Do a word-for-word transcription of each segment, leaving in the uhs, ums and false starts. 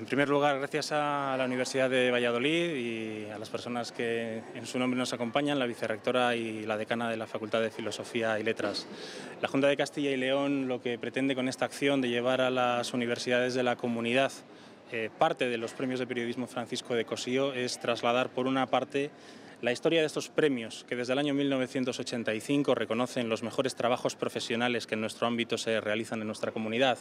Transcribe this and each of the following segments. En primer lugar, gracias a la Universidad de Valladolid y a las personas que en su nombre nos acompañan, la vicerrectora y la decana de la Facultad de Filosofía y Letras. La Junta de Castilla y León lo que pretende con esta acción de llevar a las universidades de la comunidad eh, parte de los premios de periodismo Francisco de Cossío es trasladar por una parte la historia de estos premios, que desde el año mil novecientos ochenta y cinco reconocen los mejores trabajos profesionales que en nuestro ámbito se realizan en nuestra comunidad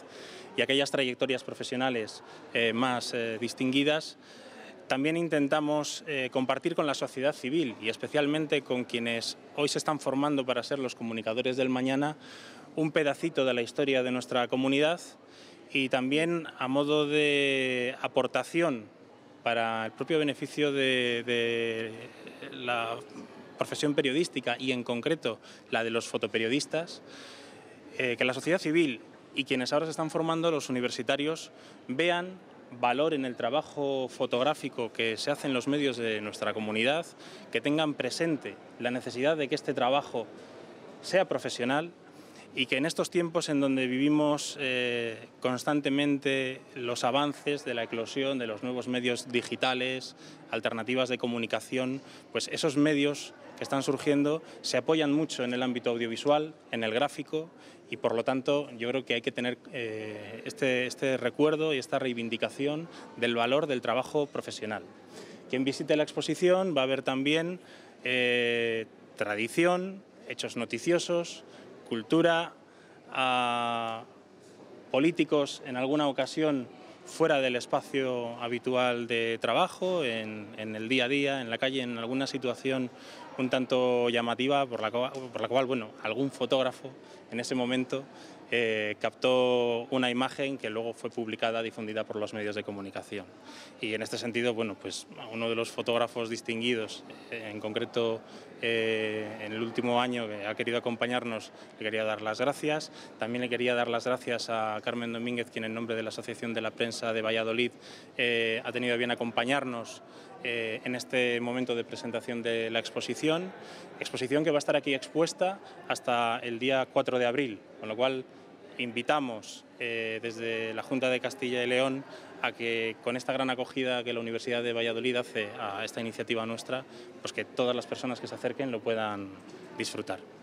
y aquellas trayectorias profesionales eh, más eh, distinguidas. También intentamos eh, compartir con la sociedad civil y especialmente con quienes hoy se están formando para ser los comunicadores del mañana un pedacito de la historia de nuestra comunidad y también a modo de aportación para el propio beneficio de, de la profesión periodística y en concreto la de los fotoperiodistas, eh, que la sociedad civil y quienes ahora se están formando, los universitarios, vean valor en el trabajo fotográfico que se hace en los medios de nuestra comunidad, que tengan presente la necesidad de que este trabajo sea profesional y que en estos tiempos en donde vivimos eh, constantemente los avances de la eclosión de los nuevos medios digitales, alternativas de comunicación, pues esos medios que están surgiendo se apoyan mucho en el ámbito audiovisual, en el gráfico y por lo tanto yo creo que hay que tener eh, este, este recuerdo y esta reivindicación del valor del trabajo profesional. Quien visite la exposición va a ver también eh, tradición, hechos noticiosos, cultura, a políticos en alguna ocasión fuera del espacio habitual de trabajo, en, en el día a día, en la calle, en alguna situación un tanto llamativa por la cual, por la cual bueno, algún fotógrafo en ese momento eh, captó una imagen que luego fue publicada, difundida por los medios de comunicación. Y en este sentido, bueno, pues uno de los fotógrafos distinguidos, en concreto eh, en el último año que ha querido acompañarnos, le quería dar las gracias. También le quería dar las gracias a Carmen Domínguez, quien en nombre de la Asociación de la Prensa de Valladolid eh, ha tenido bien acompañarnos Eh, en este momento de presentación de la exposición, exposición que va a estar aquí expuesta hasta el día cuatro de abril, con lo cual invitamos eh, desde la Junta de Castilla y León a que con esta gran acogida que la Universidad de Valladolid hace a esta iniciativa nuestra, pues que todas las personas que se acerquen lo puedan disfrutar.